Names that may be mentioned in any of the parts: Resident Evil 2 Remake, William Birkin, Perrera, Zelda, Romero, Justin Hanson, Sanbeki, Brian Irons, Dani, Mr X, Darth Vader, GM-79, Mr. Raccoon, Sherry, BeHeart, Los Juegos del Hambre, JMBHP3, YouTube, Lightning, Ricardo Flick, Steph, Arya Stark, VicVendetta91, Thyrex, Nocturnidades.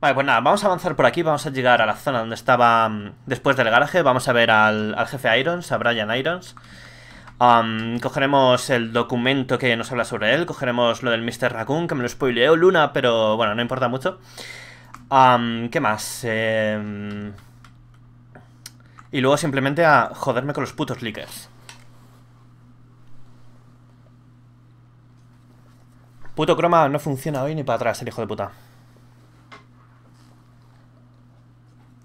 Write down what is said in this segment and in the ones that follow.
Vale, pues nada, vamos a avanzar por aquí, vamos a llegar a la zona donde estaba después del garaje. Vamos a ver al jefe Irons, a Brian Irons. Cogeremos el documento que nos habla sobre él, cogeremos lo del Mr. Raccoon, que me lo spoileó Luna, pero bueno, no importa mucho. ¿Qué más? Y luego simplemente a joderme con los putos leakers. Puto croma no funciona hoy ni para atrás, el hijo de puta.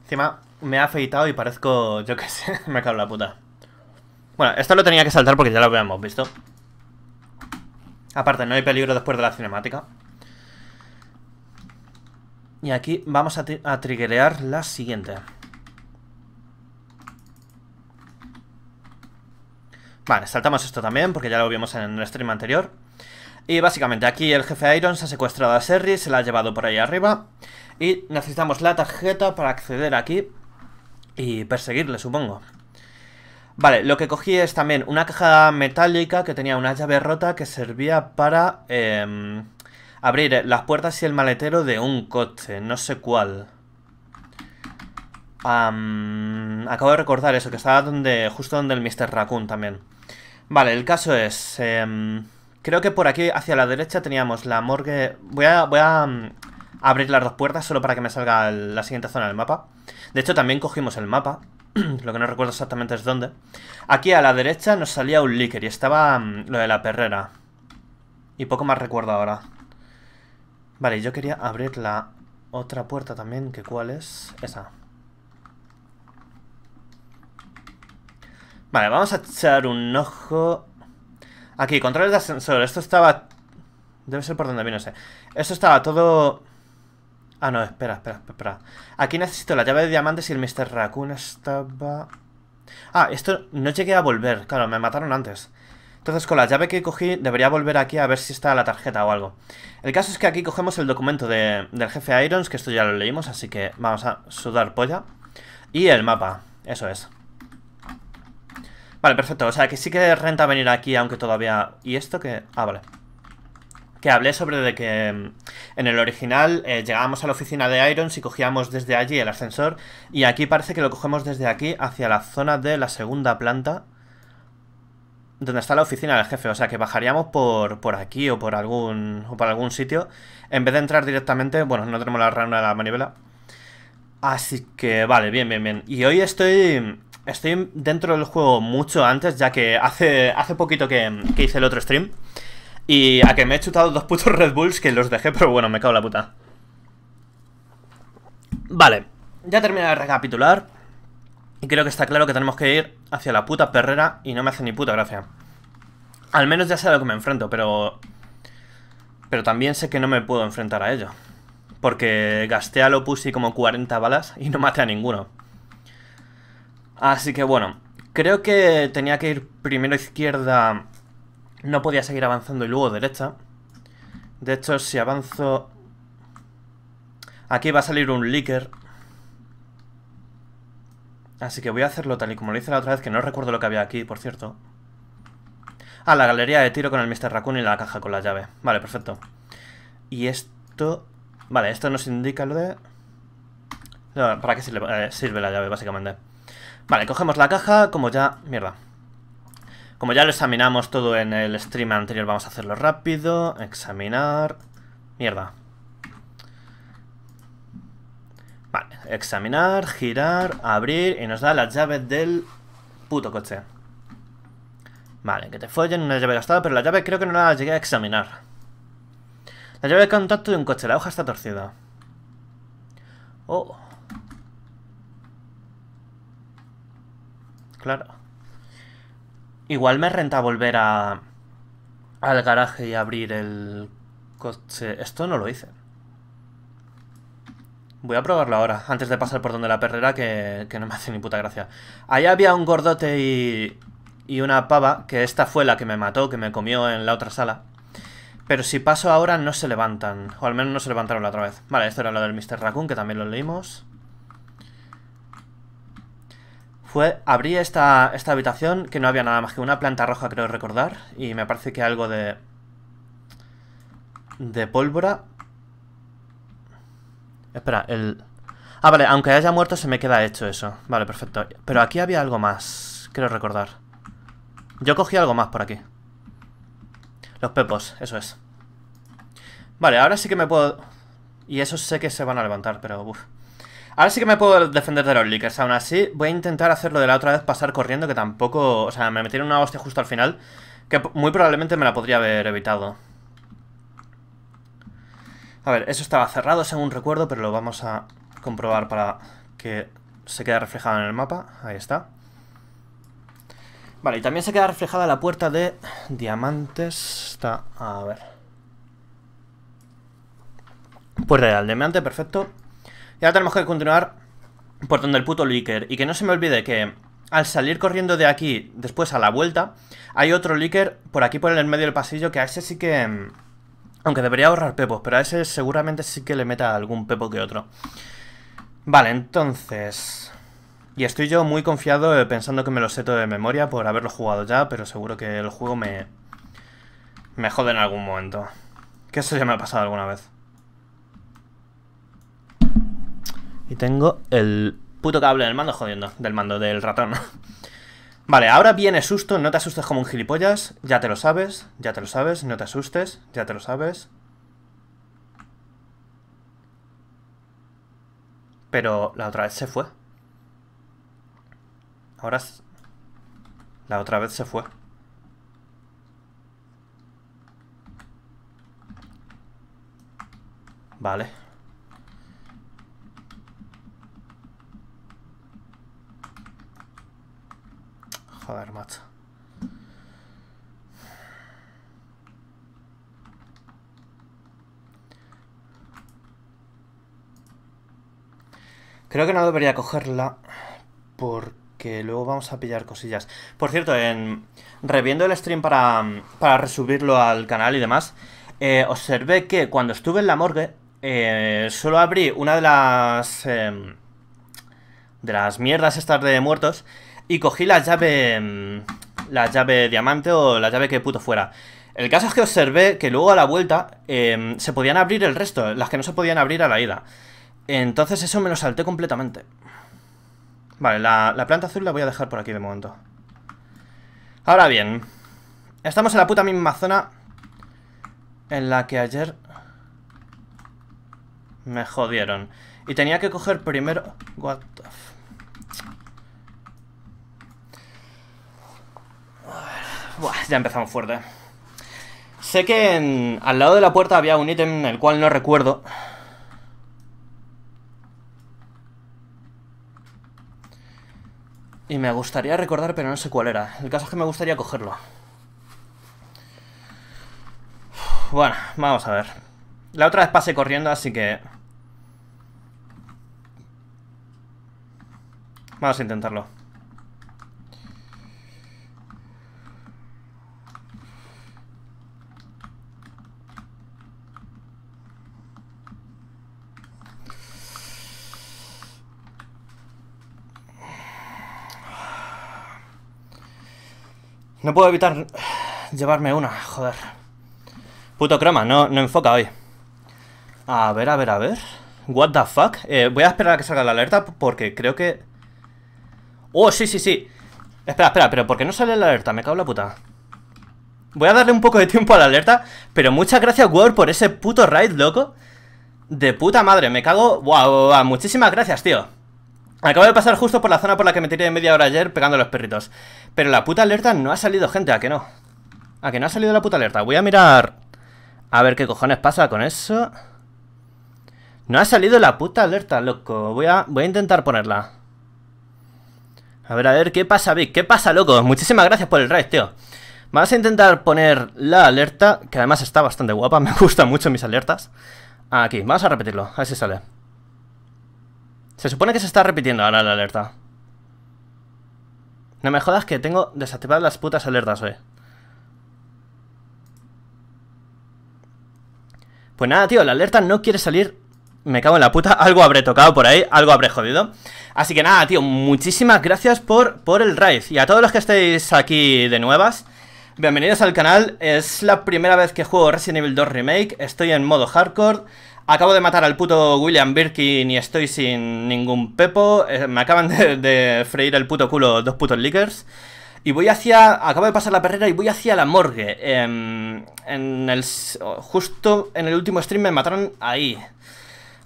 Encima me ha afeitado y parezco, yo qué sé, me cago en la puta. Bueno, esto lo tenía que saltar porque ya lo habíamos visto. Aparte, no hay peligro después de la cinemática. Y aquí vamos a triggerear la siguiente. Vale, saltamos esto también porque ya lo vimos en el stream anterior. Y básicamente aquí el jefe Irons ha secuestrado a Sherry, se la ha llevado por ahí arriba. Y necesitamos la tarjeta para acceder aquí y perseguirle, supongo. Vale, lo que cogí es también una caja metálica que tenía una llave rota que servía para abrir las puertas y el maletero de un coche, no sé cuál. Acabo de recordar eso, que estaba justo donde el Mr. Raccoon también. Vale, el caso es... creo que por aquí, hacia la derecha, teníamos la morgue... Voy a abrir las dos puertas solo para que me salga la siguiente zona del mapa. De hecho, también cogimos el mapa. Lo que no recuerdo exactamente es dónde. Aquí a la derecha nos salía un leaker y estaba lo de la perrera. Y poco más recuerdo ahora. Vale, yo quería abrir la otra puerta también, que cuál es... Esa. Vale, vamos a echar un ojo... Aquí, controles de ascensor, esto estaba... Debe ser por donde vino ese. Esto estaba todo... Ah, no, espera. Aquí necesito la llave de diamantes y el Mr. Raccoon estaba... Ah, esto no llegué a volver, claro, me mataron antes. Entonces con la llave que cogí debería volver aquí a ver si está la tarjeta o algo. El caso es que aquí cogemos el documento del jefe Irons, que esto ya lo leímos, así que vamos a sudar polla. Y el mapa, eso es. Vale, perfecto, o sea que sí que renta venir aquí, aunque todavía... ¿Y esto que...? Ah, vale. Que hablé sobre de que en el original llegábamos a la oficina de Irons y cogíamos desde allí el ascensor. Y aquí parece que lo cogemos desde aquí hacia la zona de la segunda planta, donde está la oficina del jefe. O sea que bajaríamos por aquí o por algún sitio, en vez de entrar directamente... Bueno, no tenemos la rana de la manivela. Así que vale, bien. Y hoy Estoy dentro del juego mucho antes, ya que hace poquito que hice el otro stream. Y a que me he chutado dos putos Red Bulls que los dejé, pero bueno, me cago en la puta. Vale, ya terminé de recapitular. Y creo que está claro que tenemos que ir hacia la puta perrera y no me hace ni puta gracia. Al menos ya sé a lo que me enfrento, pero también sé que no me puedo enfrentar a ello. Porque gasté a lo pussy como 40 balas y no maté a ninguno. Así que bueno, creo que tenía que ir primero izquierda, no podía seguir avanzando y luego derecha. De hecho, si avanzo... Aquí va a salir un leaker. Así que voy a hacerlo tal y como lo hice la otra vez, que no recuerdo lo que había aquí, por cierto. Ah, la galería de tiro con el Mr. Raccoon y la caja con la llave. Vale, perfecto. Y esto... Vale, esto nos indica lo de... No, ¿para qué sirve la llave, básicamente? Vale, cogemos la caja, como ya... Mierda. Como ya lo examinamos todo en el stream anterior, vamos a hacerlo rápido. Examinar... Mierda. Vale, examinar, girar, abrir... Y nos da la llave del puto coche. Vale, que te follen, una llave gastada, pero la llave creo que no la llegué a examinar. La llave de contacto de un coche, la hoja está torcida. Oh... Claro. Igual me renta volver al garaje y abrir el coche. Esto no lo hice. Voy a probarlo ahora, antes de pasar por donde la perrera, que no me hace ni puta gracia. Ahí había un gordote y una pava, que esta fue la que me mató, que me comió en la otra sala. Pero si paso ahora no se levantan, o al menos no se levantaron la otra vez. Vale, esto era lo del Mr. Raccoon, que también lo leímos. Abrí esta habitación, que no había nada más que una planta roja, creo recordar. Y me parece que algo de pólvora. Espera, el... Ah, vale, aunque haya muerto se me queda hecho eso. Vale, perfecto. Pero aquí había algo más, creo recordar. Yo cogí algo más por aquí. Los pepos, eso es. Vale, ahora sí que me puedo... Y esos sé que se van a levantar, pero... Uf. Ahora sí que me puedo defender de los leakers. Aún así, voy a intentar hacerlo de la otra vez, pasar corriendo, que tampoco... O sea, me metieron una hostia justo al final, que muy probablemente me la podría haber evitado. A ver, eso estaba cerrado según recuerdo, pero lo vamos a comprobar para que se quede reflejado en el mapa. Ahí está. Vale, y también se queda reflejada la puerta de diamantes. Está... A ver. Puerta de diamante, perfecto. Y ahora tenemos que continuar por donde el puto leaker. Y que no se me olvide que al salir corriendo de aquí, después a la vuelta, hay otro leaker por aquí por el medio del pasillo, que a ese sí que... Aunque debería ahorrar pepos, pero a ese seguramente sí que le meta algún pepo que otro. Vale, entonces... Y estoy yo muy confiado pensando que me lo sé todo de memoria por haberlo jugado ya, pero seguro que el juego me jode en algún momento. Que eso ya me ha pasado alguna vez. Y tengo el puto cable del mando jodiendo, del mando, del ratón. Vale, ahora viene susto, no te asustes como un gilipollas, ya te lo sabes, no te asustes, ya te lo sabes. Pero la otra vez se fue. Ahora... La otra vez se fue. Vale. Joder, macho. Creo que no debería cogerla porque luego vamos a pillar cosillas. Por cierto, reviendo el stream para resubirlo al canal y demás, observé que cuando estuve en la morgue, solo abrí una de las... de las mierdas estas de muertos. Y cogí la llave diamante o la llave que puto fuera. El caso es que observé que luego a la vuelta se podían abrir el resto, las que no se podían abrir a la ida. Entonces eso me lo salté completamente. Vale, la planta azul la voy a dejar por aquí de momento. Ahora bien, estamos en la puta misma zona en la que ayer me jodieron. Y tenía que coger primero... What the fuck. Buah, ya empezamos fuerte. Sé que al lado de la puerta había un ítem, el cual no recuerdo. Y me gustaría recordar, pero no sé cuál era. El caso es que me gustaría cogerlo. Bueno, vamos a ver. La otra vez pasé corriendo, así que... Vamos a intentarlo. No puedo evitar llevarme una, joder. Puto croma, no enfoca hoy. A ver, a ver, a ver. What the fuck. Voy a esperar a que salga la alerta porque creo que... Oh, sí, sí, sí. Espera, espera, pero ¿por qué no sale la alerta? Me cago en la puta. Voy a darle un poco de tiempo a la alerta. Pero muchas gracias, Word, por ese puto raid, loco. De puta madre, me cago. Wow, muchísimas gracias, tío. Acabo de pasar justo por la zona por la que me tiré media hora ayer pegando a los perritos. Pero la puta alerta no ha salido, gente, ¿a que no? ¿A que no ha salido la puta alerta? Voy a mirar a ver qué cojones pasa con eso. No ha salido la puta alerta, loco. Voy a intentar ponerla. A ver, ¿qué pasa, Vic? ¿Qué pasa, loco? Muchísimas gracias por el raid, tío. Vamos a intentar poner la alerta, que además está bastante guapa, me gustan mucho mis alertas. Aquí, vamos a repetirlo, a ver si sale. Se supone que se está repitiendo ahora la alerta. No me jodas que tengo desactivadas las putas alertas hoy. Pues nada, tío, la alerta no quiere salir. Me cago en la puta, algo habré tocado por ahí, algo habré jodido. Así que nada, tío, muchísimas gracias por el raid. Y a todos los que estéis aquí de nuevas, bienvenidos al canal. Es la primera vez que juego Resident Evil 2 Remake. Estoy en modo hardcore. Acabo de matar al puto William Birkin y estoy sin ningún pepo. Me acaban de freír el puto culo dos putos lickers. Y voy hacia... Acabo de pasar la perrera y voy hacia la morgue. Justo en el último stream me mataron ahí.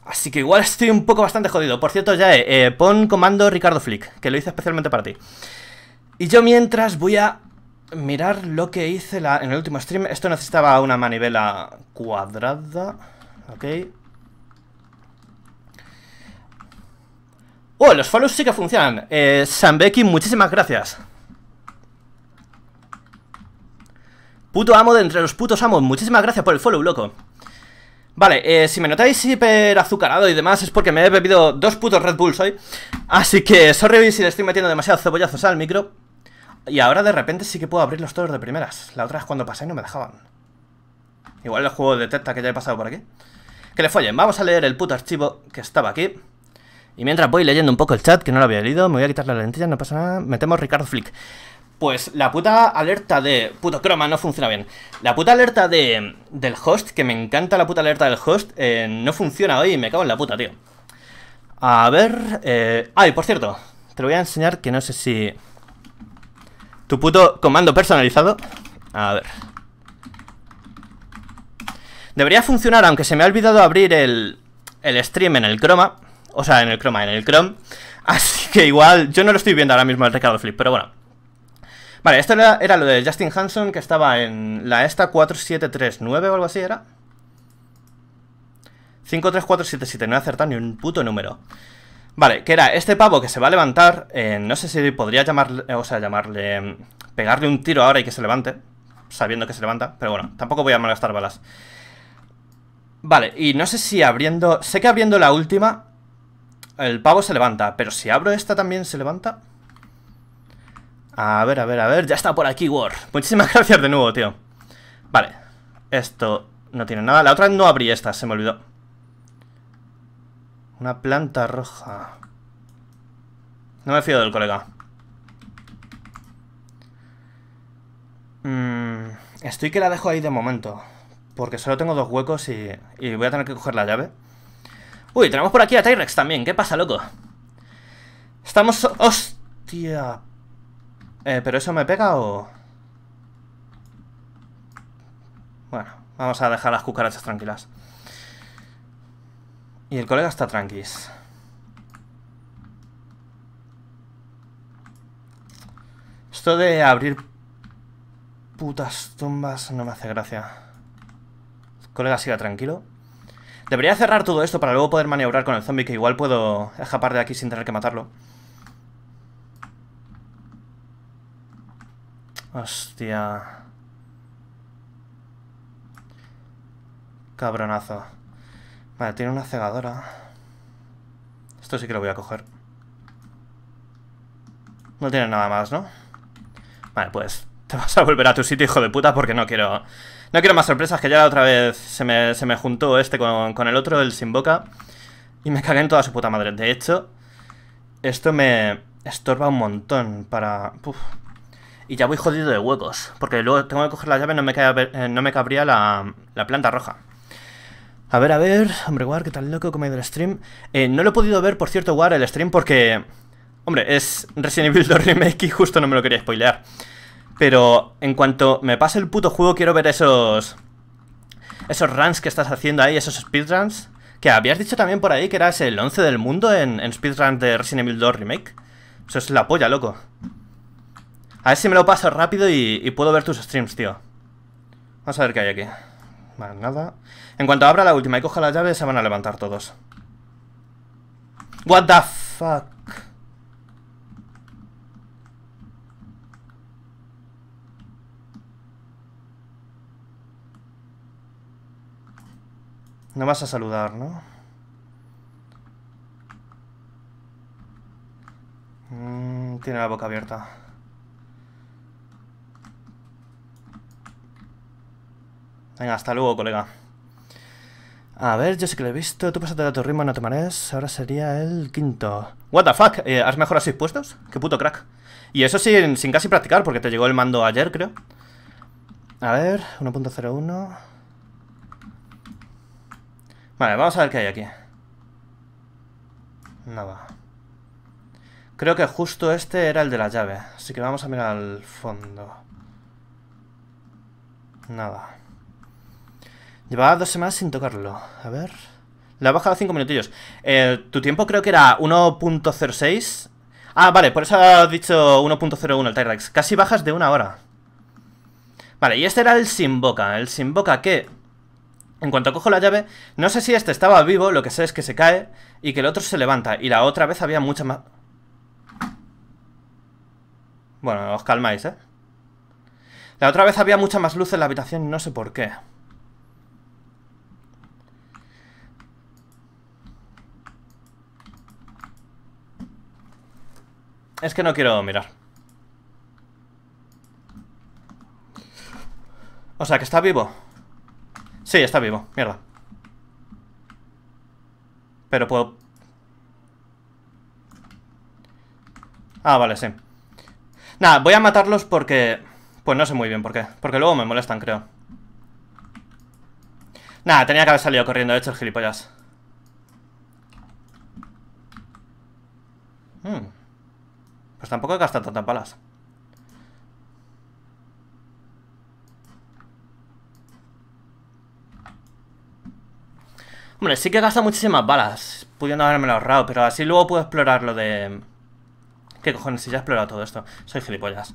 Así que igual estoy un poco bastante jodido. Por cierto, ya pon comando Ricardo Flick, que lo hice especialmente para ti. Y yo mientras voy a mirar lo que hice en el último stream. Esto necesitaba una manivela cuadrada. Ok. ¡Oh! Los follows sí que funcionan. Sanbeki, muchísimas gracias. Puto amo de entre los putos amos, muchísimas gracias por el follow, loco. Vale, si me notáis hiperazucarado y demás es porque me he bebido dos putos Red Bulls hoy. Así que sorry si le estoy metiendo demasiados cebollazos al micro. Y ahora de repente sí que puedo abrirlos todos de primeras. La otra es cuando pasé y no me dejaban. Igual el juego detecta que ya he pasado por aquí. Que le follen, vamos a leer el puto archivo que estaba aquí. Y mientras voy leyendo un poco el chat, que no lo había leído, me voy a quitar las lentillas, no pasa nada. Metemos Ricardo Flick. Pues la puta alerta de... Puto croma, no funciona bien. La puta alerta del host, que me encanta la puta alerta del host, no funciona hoy y me cago en la puta, tío. A ver... Ay, por cierto, te lo voy a enseñar que no sé si... Tu puto comando personalizado. A ver. Debería funcionar, aunque se me ha olvidado abrir el stream en el croma. O sea, en el Chrome. Así que igual... Yo no lo estoy viendo ahora mismo el Ricardo Flip, pero bueno. Vale, esto era lo de Justin Hanson, que estaba en la esta 4739 o algo así, ¿era? 53477, no he acertado ni un puto número. Vale, que era este pavo que se va a levantar, no sé si podría llamarle, o sea, pegarle un tiro ahora y que se levante, sabiendo que se levanta, pero bueno, tampoco voy a malgastar balas. Vale, y no sé si abriendo, sé que abriendo la última, el pavo se levanta, pero si abro esta también se levanta... A ver, a ver, a ver, ya está por aquí, War. Muchísimas gracias de nuevo, tío. Vale, esto no tiene nada. La otra no abrí esta, se me olvidó. Una planta roja. No me fío del colega. Estoy que la dejo ahí de momento, porque solo tengo dos huecos y voy a tener que coger la llave. Uy, tenemos por aquí a Thyrex también, ¿qué pasa, loco? Estamos... Hostia... ¿Pero eso me pega o...? Bueno, vamos a dejar las cucarachas tranquilas. Y el colega está tranquis. Esto de abrir putas tumbas no me hace gracia. El colega siga tranquilo. Debería cerrar todo esto para luego poder maniobrar con el zombie, que igual puedo escapar de aquí sin tener que matarlo. Hostia. Cabronazo. Vale, tiene una cegadora. Esto sí que lo voy a coger. No tiene nada más, ¿no? Vale, pues te vas a volver a tu sitio, hijo de puta, porque no quiero... No quiero más sorpresas, que ya otra vez se me juntó este con el otro, el sin boca. Y me cagué en toda su puta madre. De hecho, esto me estorba un montón para... Uf. Y ya voy jodido de huecos, porque luego tengo que coger la llave, no me cabría la planta roja. A ver, hombre, War, ¿qué tal loco? ¿Cómo ha ido el stream? No lo he podido ver, por cierto, War, el stream, porque... Hombre, es Resident Evil 2 Remake y justo no me lo quería spoilear. Pero en cuanto me pase el puto juego, quiero ver esos runs que estás haciendo ahí, esos speedruns. Que habías dicho también por ahí que eras el 11 del mundo en speedruns de Resident Evil 2 Remake. Eso es la polla, loco. A ver si me lo paso rápido y puedo ver tus streams, tío. Vamos a ver qué hay aquí. Vale, nada. En cuanto abra la última y coja la llave, se van a levantar todos. What the fuck. No vas a saludar, ¿no? Tiene la boca abierta. Venga, hasta luego, colega. A ver, yo sí que lo he visto. Tú pásate a tu ritmo, no te marees. Ahora sería el quinto. What the fuck, ¿has mejorado 6 puestos? Qué puto crack. Y eso sin casi practicar, porque te llegó el mando ayer, creo. A ver, 1.01. Vale, vamos a ver qué hay aquí. Nada. Creo que justo este era el de la llave. Así que vamos a mirar al fondo. Nada. Llevaba 2 semanas sin tocarlo. A ver. Le ha bajado 5 minutillos. Tu tiempo creo que era 1.06. Ah, vale, por eso ha dicho 1.01 el Thyrex. Casi bajas de 1 hora. Vale, y este era el sin boca. El sin boca que... En cuanto cojo la llave, no sé si este estaba vivo, lo que sé es que se cae y que el otro se levanta. Y la otra vez había mucha más... Bueno, os calmáis, ¿eh? La otra vez había mucha más luz en la habitación, no sé por qué. Es que no quiero mirar. O sea, que está vivo. Sí, está vivo, mierda. Pero puedo... Ah, vale, sí. Nada, voy a matarlos porque... Pues no sé muy bien por qué. Porque luego me molestan, creo. Nada, tenía que haber salido corriendo, de hecho, el gilipollas. Pues tampoco he gastado tantas balas. Hombre, sí que he gastado muchísimas balas, pudiendo haberme ahorrado, pero así luego puedo explorar lo de... ¿Qué cojones? Si ya he explorado todo esto. Soy gilipollas.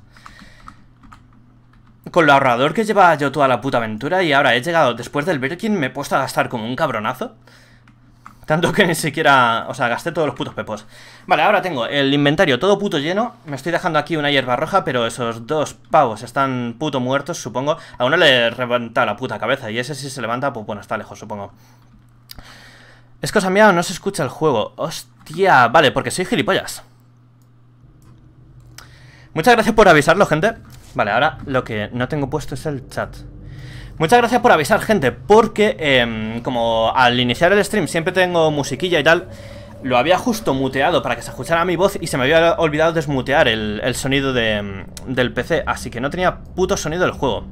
Con lo ahorrador que llevaba yo toda la puta aventura y ahora he llegado después del Birkin, me he puesto a gastar como un cabronazo. Tanto que ni siquiera... O sea, gasté todos los putos pepos. Vale, ahora tengo el inventario todo puto lleno. Me estoy dejando aquí una hierba roja, pero esos dos pavos están puto muertos, supongo. A uno le reventa la puta cabeza y ese si se levanta, pues bueno, está lejos, supongo. Es cosa mía o no se escucha el juego. Hostia, vale, porque soy gilipollas. Muchas gracias por avisarlo, gente. Vale, ahora lo que no tengo puesto es el chat. Muchas gracias por avisar, gente, porque como al iniciar el stream siempre tengo musiquilla y tal, lo había justo muteado para que se escuchara mi voz y se me había olvidado desmutear el sonido del PC, así que no tenía puto sonido del juego.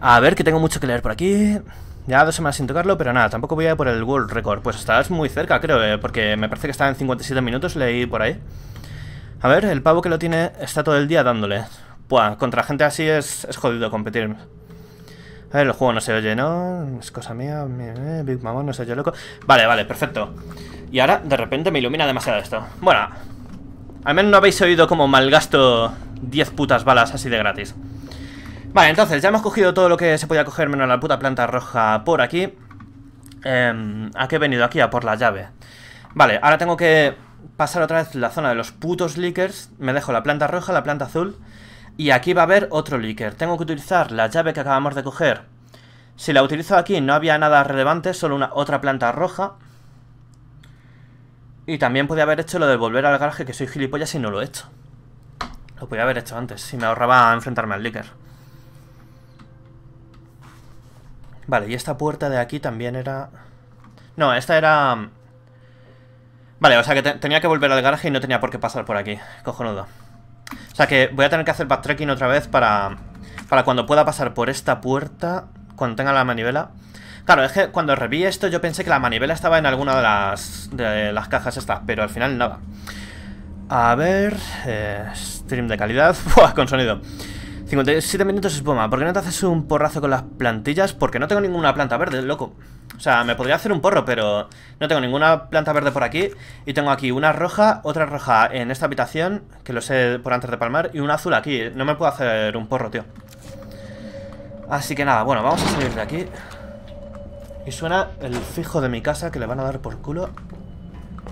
A ver, que tengo mucho que leer por aquí. Ya 2 semanas sin tocarlo, pero nada, tampoco voy a ir por el World Record. Pues estarás muy cerca, creo, porque me parece que está en 57 minutos, leí por ahí. A ver, el pavo que lo tiene está todo el día dándole. Buah, contra gente así es jodido competir. A ver, el juego no se oye, ¿no? Es cosa mía, Big Mamón, no se oye, loco. Vale, vale, perfecto. Y ahora, de repente, me ilumina demasiado esto. Bueno, al menos no habéis oído como malgasto 10 putas balas así de gratis. Vale, entonces, ya hemos cogido todo lo que se podía coger, menos la puta planta roja por aquí. ¿A qué he venido aquí? A por la llave. Vale, ahora tengo que pasar otra vez la zona de los putos leakers. Me dejo la planta roja, la planta azul. Y aquí va a haber otro leaker. Tengo que utilizar la llave que acabamos de coger. Si la utilizo aquí no había nada relevante, solo otra planta roja. Y también podía haber hecho lo de volver al garaje, que soy gilipollas y no lo he hecho. Lo podía haber hecho antes, si me ahorraba enfrentarme al leaker. Vale, y esta puerta de aquí también era... No, esta era... Vale, o sea que tenía que volver al garaje y no tenía por qué pasar por aquí. Cojonudo. O sea que voy a tener que hacer backtracking otra vez para cuando pueda pasar por esta puerta, cuando tenga la manivela. Claro, es que cuando reví esto yo pensé que la manivela estaba en alguna de las cajas estas, pero al final nada. A ver... stream de calidad... Buah, con sonido. 57 minutos es bomba. ¿Por qué no te haces un porrazo con las plantillas? Porque no tengo ninguna planta verde, loco. O sea, me podría hacer un porro, pero no tengo ninguna planta verde por aquí. Y tengo aquí una roja, otra roja en esta habitación, que lo sé por antes de palmar, y una azul aquí. No me puedo hacer un porro, tío. Así que nada, bueno, vamos a salir de aquí. Y suena el fijo de mi casa, que le van a dar por culo.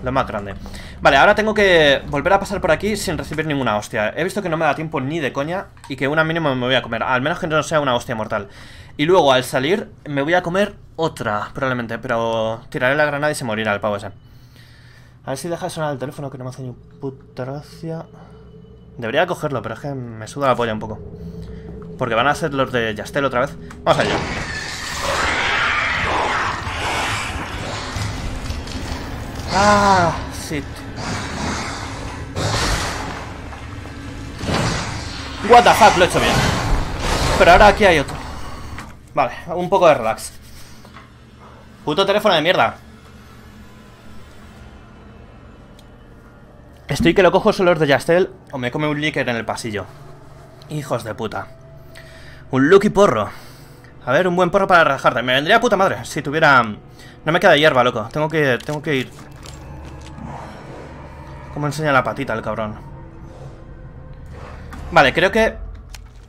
Lo más grande. Vale, ahora tengo que volver a pasar por aquí sin recibir ninguna hostia. He visto que no me da tiempo ni de coña y que una mínima me voy a comer. Al menos que no sea una hostia mortal. Y luego al salir me voy a comer otra, probablemente. Pero tiraré la granada y se morirá el pavo ese. A ver si deja de sonar el teléfono, que no me hace ni puta gracia. Debería cogerlo, pero es que me suda la polla un poco. Porque van a ser los de Yastel otra vez. Vamos allá. Ah, shit. What the fuck, lo he hecho bien. Pero ahora aquí hay otro. Vale, un poco de relax. Puto teléfono de mierda. Estoy que lo cojo solo los de Yastel o me come un líquido en el pasillo. Hijos de puta. Un lucky porro. A ver, un buen porro para rajarte. Me vendría puta madre si tuviera... No me queda hierba, loco. Tengo que ir... Cómo enseña la patita el cabrón. Vale, creo que...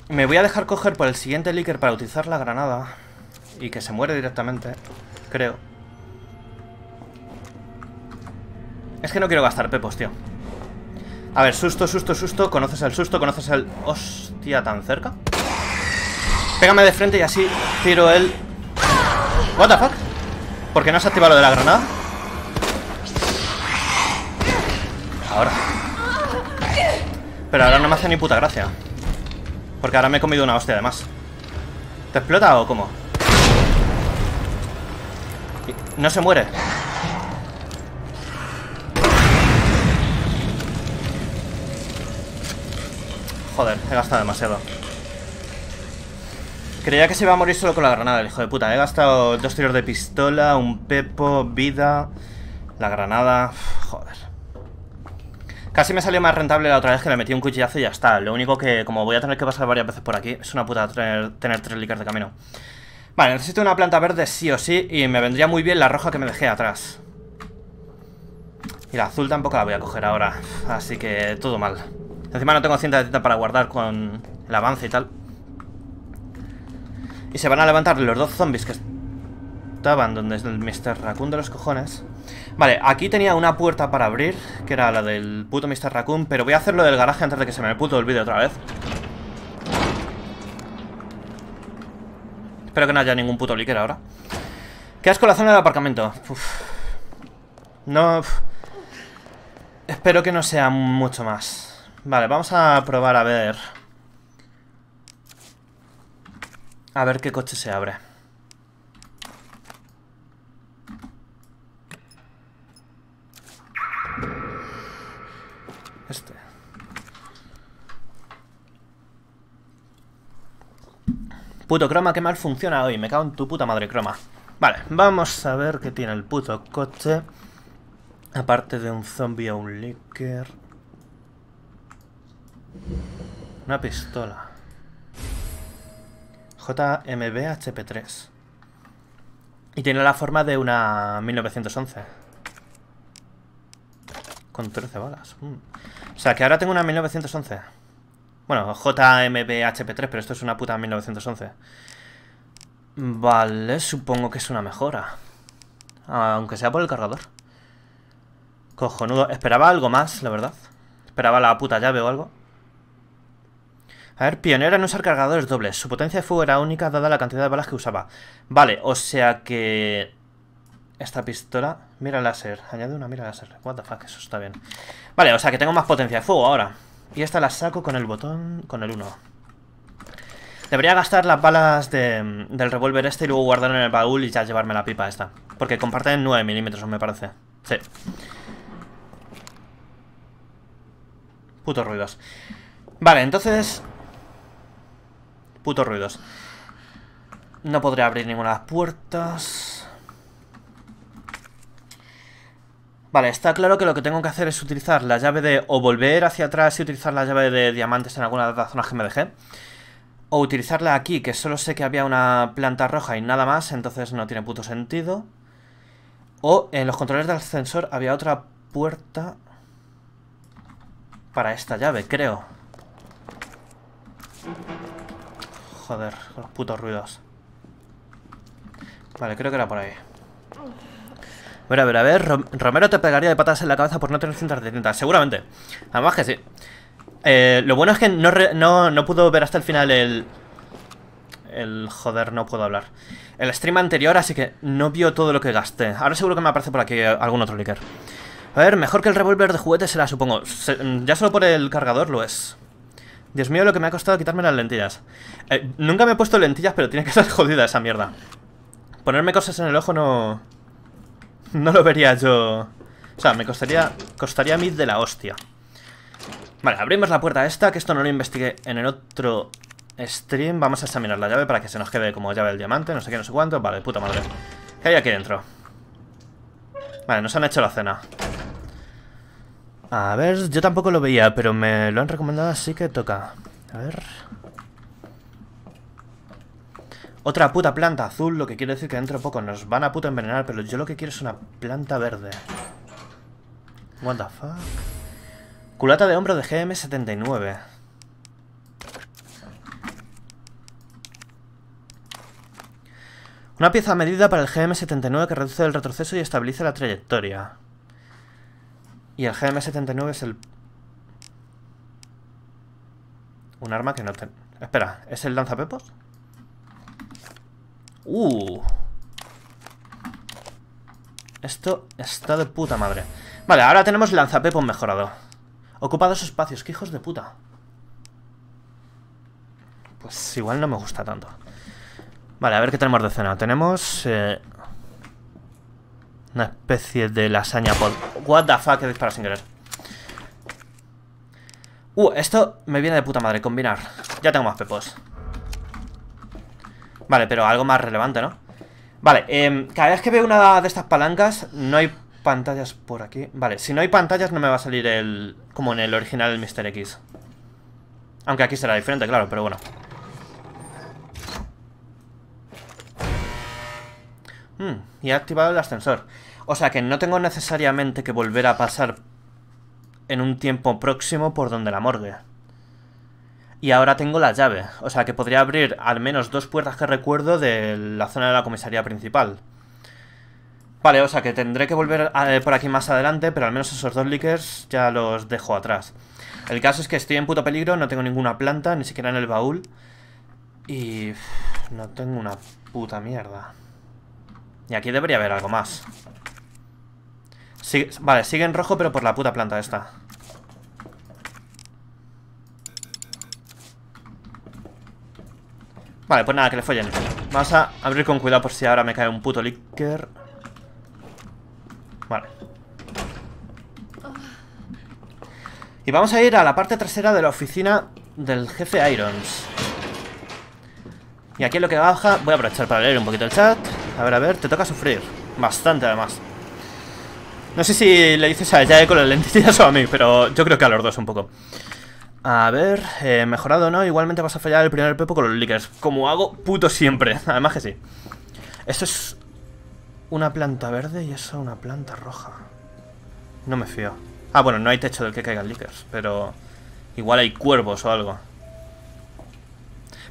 Me voy a dejar coger por el siguiente líquido para utilizar la granada. Y que se muere directamente, creo. Es que no quiero gastar pepos, tío. A ver, susto, susto, susto. ¿Conoces el susto? ¿Conoces el...? Hostia, tan cerca. Pégame de frente y así tiro el... What the fuck? ¿Por qué no has activado lo de la granada? Ahora. Pero ahora no me hace ni puta gracia, porque ahora me he comido una hostia además. ¿Te explota o cómo? No se muere. Joder, he gastado demasiado. Creía que se iba a morir solo con la granada, el hijo de puta. He gastado 2 tiros de pistola, un pepo, vida, la granada... Joder. Casi me salió más rentable la otra vez que le metí un cuchillazo y ya está. Lo único que, como voy a tener que pasar varias veces por aquí, es una puta tener 3 líquidos de camino. Vale, necesito una planta verde sí o sí y me vendría muy bien la roja que me dejé atrás. Y la azul tampoco la voy a coger ahora, así que todo mal. Encima no tengo cinta de tinta para guardar con el avance y tal. Y se van a levantar los 2 zombies que estaban donde es el Mr. Raccoon de los cojones. Vale, aquí tenía una puerta para abrir, que era la del puto Mr. Raccoon, pero voy a hacerlo del garaje antes de que se me puto olvide otra vez. Espero que no haya ningún puto líquido ahora. ¿Qué asco la zona del aparcamiento? Uf. No... Uf. Espero que no sea mucho más. Vale, vamos a probar a ver... A ver qué coche se abre. Este. Puto croma, que mal funciona hoy. Me cago en tu puta madre, croma. Vale, vamos a ver qué tiene el puto coche. Aparte de un zombie o un licker. Una pistola. JMBHP3. Y tiene la forma de una 1911 con 13 balas. O sea que ahora tengo una 1911. Bueno, JMBHP3, pero esto es una puta 1911. Vale, supongo que es una mejora, aunque sea por el cargador. Cojonudo, esperaba algo más, la verdad. Esperaba la puta llave o algo. A ver, pionero en usar cargadores dobles. Su potencia de fuego era única dada la cantidad de balas que usaba. Vale, o sea que... Esta pistola... Mira láser. Añade una mira láser. What the fuck, eso está bien. Vale, o sea que tengo más potencia de fuego ahora. Y esta la saco con el botón... Con el 1. Debería gastar las balas del revólver este y luego guardarlo en el baúl y ya llevarme la pipa esta. Porque comparten 9 milímetros, me parece. Sí. Putos ruidos. Vale, entonces... Putos ruidos. No podré abrir ninguna de las puertas. Vale, está claro que lo que tengo que hacer es utilizar la llave de... O volver hacia atrás y utilizar la llave de diamantes en alguna de las zonas que me dejé. O utilizarla aquí, que solo sé que había una planta roja y nada más, entonces no tiene puto sentido. O en los controles del ascensor había otra puerta para esta llave, creo. Joder, los putos ruidos. Vale, creo que era por ahí. A ver, Romero te pegaría de patadas en la cabeza por no tener cintas de tinta. Seguramente. Además que sí. Lo bueno es que no pudo ver hasta el final el... Joder, no puedo hablar. El stream anterior, así que no vio todo lo que gasté. Ahora seguro que me aparece por aquí algún otro líquido. A ver, mejor que el revólver de juguete será, supongo. Ya solo por el cargador lo es. Dios mío, lo que me ha costado quitarme las lentillas. Nunca me he puesto lentillas, pero tiene que estar jodida esa mierda. Ponerme cosas en el ojo no... No lo vería yo... O sea, me costaría a mí de la hostia. Vale, abrimos la puerta esta, que esto no lo investigué en el otro stream. Vamos a examinar la llave para que se nos quede como llave del diamante, no sé qué, no sé cuánto. Vale, puta madre. ¿Qué hay aquí dentro? Vale, nos han hecho la cena. A ver, yo tampoco lo veía, pero me lo han recomendado, así que toca. A ver. Otra puta planta azul, lo que quiere decir que dentro de poco nos van a puta envenenar, pero yo lo que quiero es una planta verde. What the fuck. Culata de hombro de GM-79. Una pieza a medida para el GM-79 que reduce el retroceso y estabiliza la trayectoria. Y el GM-79 es el... Un arma que no ten... Espera, ¿es el lanzapepos? Esto está de puta madre. Vale, ahora tenemos lanzapepos mejorado. Ocupa dos espacios, que hijos de puta. Pues igual no me gusta tanto. Vale, a ver qué tenemos de cena. Tenemos una especie de lasaña pod... What the fuck, he disparado sin querer. Esto me viene de puta madre, combinar. Ya tengo más pepos. Vale, pero algo más relevante, ¿no? Vale, cada vez que veo una de estas palancas, no hay pantallas por aquí. Vale, si no hay pantallas no me va a salir el... Como en el original, el Mr. X. Aunque aquí será diferente, claro, pero bueno. Y he activado el ascensor. O sea que no tengo necesariamente que volver a pasar en un tiempo próximo por donde la morgue. Y ahora tengo la llave. O sea que podría abrir al menos dos puertas que recuerdo de la zona de la comisaría principal. Vale, o sea que tendré que volver por aquí más adelante, pero al menos esos dos leakers ya los dejo atrás. El caso es que estoy en puto peligro, no tengo ninguna planta, ni siquiera en el baúl. Y... no tengo una puta mierda. Y aquí debería haber algo más. Vale, sigue en rojo, pero por la puta planta esta. Vale, pues nada, que le follen. Vamos a abrir con cuidado por si ahora me cae un puto leaker. Vale. Y vamos a ir a la parte trasera de la oficina del jefe Irons. Y aquí en lo que baja... Voy a aprovechar para leer un poquito el chat. A ver, te toca sufrir. Bastante, además. No sé si le dices a Jae con las lentillas o a mí, pero yo creo que a los dos un poco. A ver, mejorado, ¿no? Igualmente vas a fallar el primer pepo con los leakers. Como hago puto siempre. Además que sí. Esto es una planta verde y eso una planta roja. No me fío. Ah, bueno, no hay techo del que caigan leakers, pero igual hay cuervos o algo.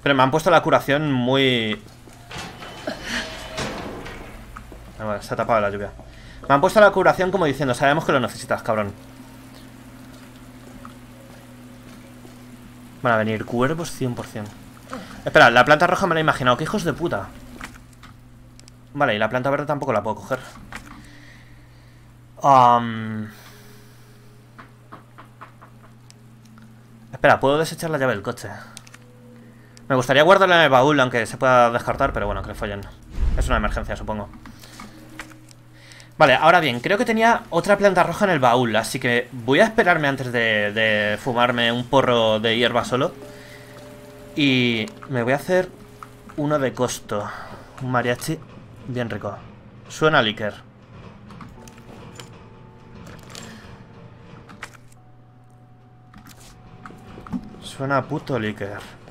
Pero me han puesto la curación muy... Vale, se ha tapado la lluvia. Me han puesto la curación como diciendo: sabemos que lo necesitas, cabrón. Van a venir cuervos 100%. Espera, la planta roja me la he imaginado. ¡Qué hijos de puta! Vale, y la planta verde tampoco la puedo coger. Espera, ¿puedo desechar la llave del coche? Me gustaría guardarla en el baúl, aunque se pueda descartar, pero bueno, que le follen. Es una emergencia, supongo. Vale, ahora bien, creo que tenía otra planta roja en el baúl, así que voy a esperarme antes de fumarme un porro de hierba solo. Y me voy a hacer uno de costo. Un mariachi bien rico. Suena líquer. Suena puto líquer.